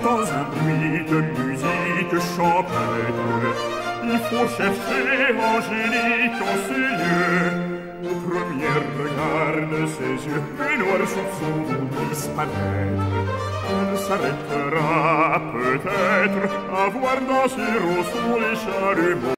dans un bruit de musique champêtre. Il faut chercher Angélique en ce lieu. Au premier regard de ses yeux, les noirs soupçons vont disparaître. Elle s'arrêtera peut-être à voir danser au son les chalumeaux.